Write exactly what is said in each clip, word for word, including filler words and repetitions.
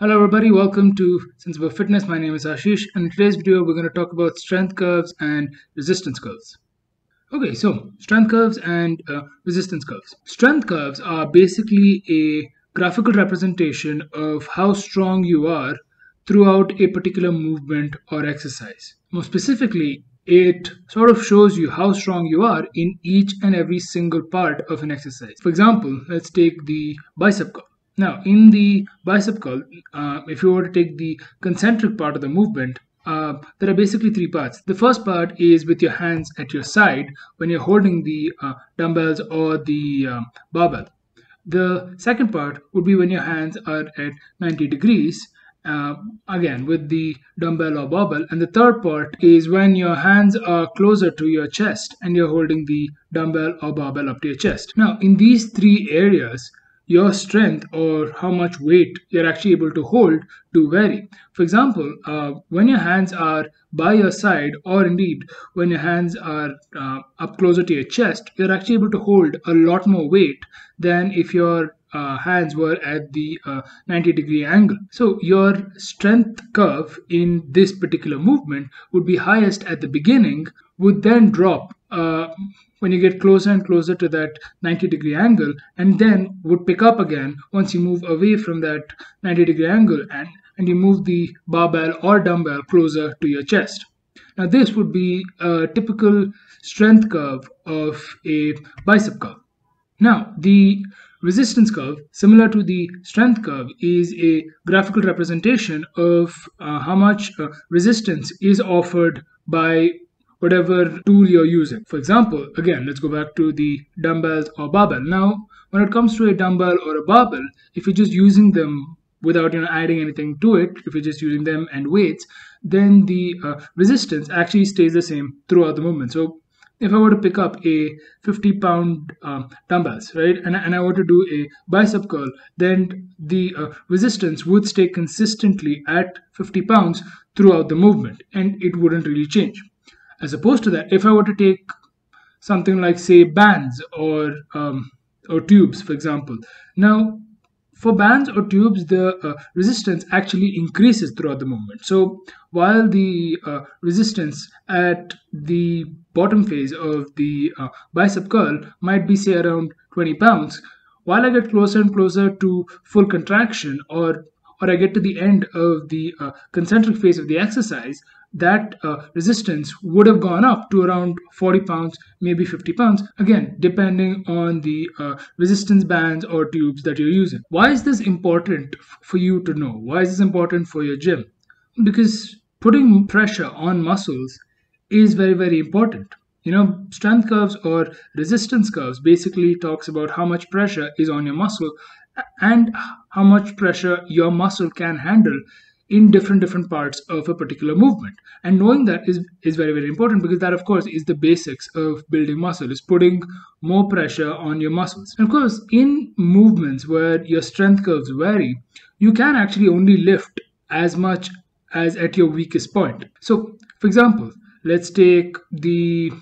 Hello everybody, welcome to Sensible Fitness. My name is Ashish, and in today's video we're going to talk about strength curves and resistance curves. Okay, so strength curves and uh, resistance curves. Strength curves are basically a graphical representation of how strong you are throughout a particular movement or exercise. More specifically, it sort of shows you how strong you are in each and every single part of an exercise. For example, let's take the bicep curl. Now, in the bicep curl, uh, if you were to take the concentric part of the movement, uh, there are basically three parts. The first part is with your hands at your side when you're holding the uh, dumbbells or the um, barbell. The second part would be when your hands are at ninety degrees, uh, again with the dumbbell or barbell. And the third part is when your hands are closer to your chest and you're holding the dumbbell or barbell up to your chest. Now, in these three areas, your strength or how much weight you're actually able to hold do vary. For example, uh, when your hands are by your side, or indeed when your hands are uh, up closer to your chest, you're actually able to hold a lot more weight than if your uh, hands were at the uh, ninety degree angle. So your strength curve in this particular movement would be highest at the beginning, would then drop uh, when you get closer and closer to that ninety degree angle, and then would pick up again once you move away from that ninety degree angle and, and you move the barbell or dumbbell closer to your chest. Now this would be a typical strength curve of a bicep curl. Now the resistance curve, similar to the strength curve, is a graphical representation of uh, how much uh, resistance is offered by whatever tool you're using. For example, again, let's go back to the dumbbells or barbell. Now, when it comes to a dumbbell or a barbell, if you're just using them without you know adding anything to it, if you're just using them and weights, then the uh, resistance actually stays the same throughout the movement. So if I were to pick up a fifty pound um, dumbbells, right, and, and I were to do a bicep curl, then the uh, resistance would stay consistently at fifty pounds throughout the movement, and it wouldn't really change. As opposed to that, if I were to take something like, say, bands or um, or tubes, for example. Now, for bands or tubes, the uh, resistance actually increases throughout the movement. So while the uh, resistance at the bottom phase of the uh, bicep curl might be, say, around twenty pounds, while I get closer and closer to full contraction, or or I get to the end of the uh, concentric phase of the exercise, that uh, resistance would have gone up to around forty pounds, maybe fifty pounds, again, depending on the uh, resistance bands or tubes that you're using. Why is this important for you to know? Why is this important for your gym? Because putting pressure on muscles is very, very important. You know, strength curves or resistance curves basically talks about how much pressure is on your muscle and how much pressure your muscle can handle in different different parts of a particular movement. And knowing that is, is very, very important, because that, of course, is the basics of building muscle, is putting more pressure on your muscles. And of course, in movements where your strength curves vary, you can actually only lift as much as at your weakest point. So, for example, let's take the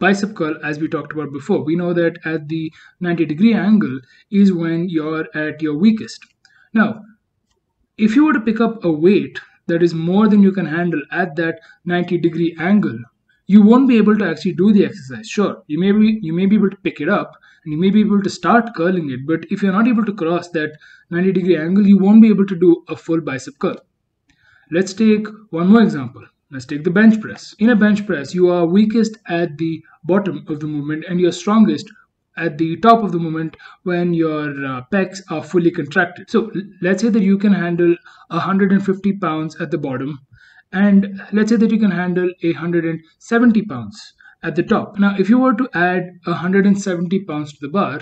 bicep curl, as we talked about before. We know that at the ninety degree angle is when you're at your weakest. Now, if you were to pick up a weight that is more than you can handle at that ninety degree angle, you won't be able to actually do the exercise. Sure, you may be, you may be able to pick it up and you may be able to start curling it, but if you're not able to cross that ninety degree angle, you won't be able to do a full bicep curl. Let's take one more example. Let's take the bench press. In a bench press, you are weakest at the bottom of the movement and you're strongest at the top of the movement when your uh, pecs are fully contracted. So let's say that you can handle one hundred fifty pounds at the bottom, and let's say that you can handle one hundred seventy pounds at the top. Now, if you were to add one hundred seventy pounds to the bar,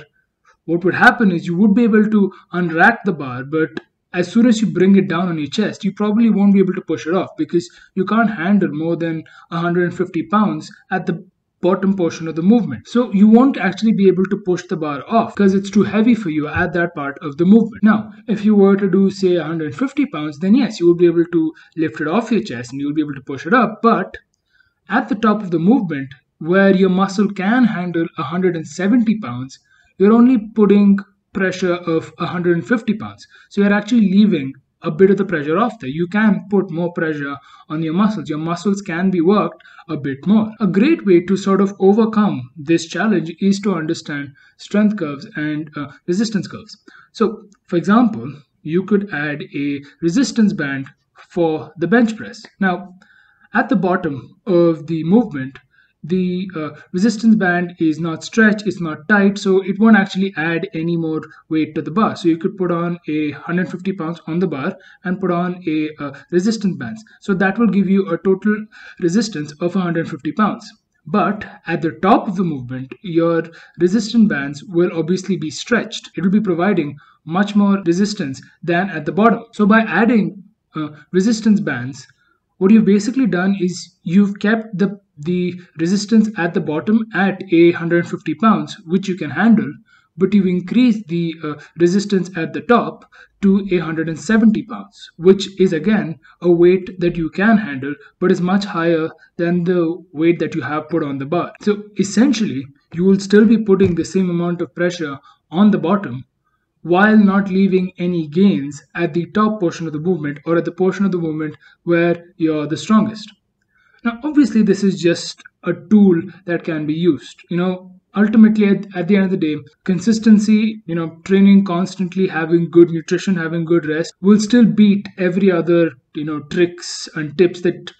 what would happen is you would be able to unrack the bar, but as soon as you bring it down on your chest, you probably won't be able to push it off because you can't handle more than one hundred fifty pounds at the bottom portion of the movement. So you won't actually be able to push the bar off because it's too heavy for you at that part of the movement. Now, if you were to do, say, one hundred fifty pounds, then yes, you would be able to lift it off your chest and you would be able to push it up. But at the top of the movement, where your muscle can handle one hundred seventy pounds, you're only putting pressure of one hundred fifty pounds. So you're actually leaving a bit of the pressure off there. You can put more pressure on your muscles. Your muscles can be worked a bit more. A great way to sort of overcome this challenge is to understand strength curves and uh, resistance curves. So, for example, you could add a resistance band for the bench press. Now, at the bottom of the movement, the uh, resistance band is not stretched, it's not tight, so it won't actually add any more weight to the bar. So you could put on a one hundred fifty pounds on the bar and put on a uh, resistance bands. So that will give you a total resistance of one hundred fifty pounds. But at the top of the movement, your resistance bands will obviously be stretched. It will be providing much more resistance than at the bottom. So by adding uh, resistance bands, what you've basically done is you've kept the the resistance at the bottom at a one hundred fifty pounds, which you can handle, but you've increased the uh, resistance at the top to one hundred seventy pounds, which is again a weight that you can handle, but is much higher than the weight that you have put on the bar. So essentially, you will still be putting the same amount of pressure on the bottom, while not leaving any gains at the top portion of the movement, or at the portion of the movement where you're the strongest. Now, obviously, this is just a tool that can be used. You know, ultimately, at, at the end of the day, consistency, you know, training constantly, having good nutrition, having good rest, will still beat every other, you know, tricks and tips that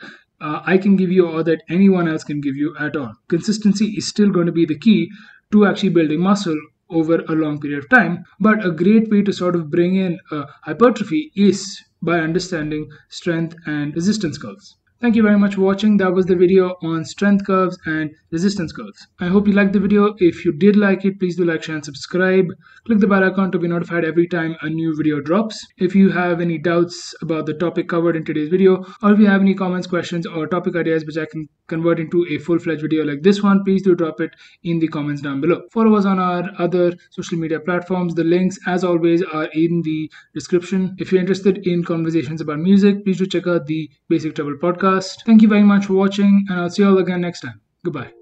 uh, I can give you or that anyone else can give you at all. Consistency is still going to be the key to actually building muscle over a long period of time. But a great way to sort of bring in uh, hypertrophy is by understanding strength and resistance curves. Thank you very much for watching. That was the video on strength curves and resistance curves. I hope you liked the video. If you did like it, please do like, share and subscribe. Click the bell icon to be notified every time a new video drops. If you have any doubts about the topic covered in today's video, or if you have any comments, questions or topic ideas which I can convert into a full-fledged video like this one, please do drop it in the comments down below. Follow us on our other social media platforms. The links, as always, are in the description. If you're interested in conversations about music, please do check out the Basic Trouble podcast. Thank you very much for watching, and I'll see you all again next time. Goodbye.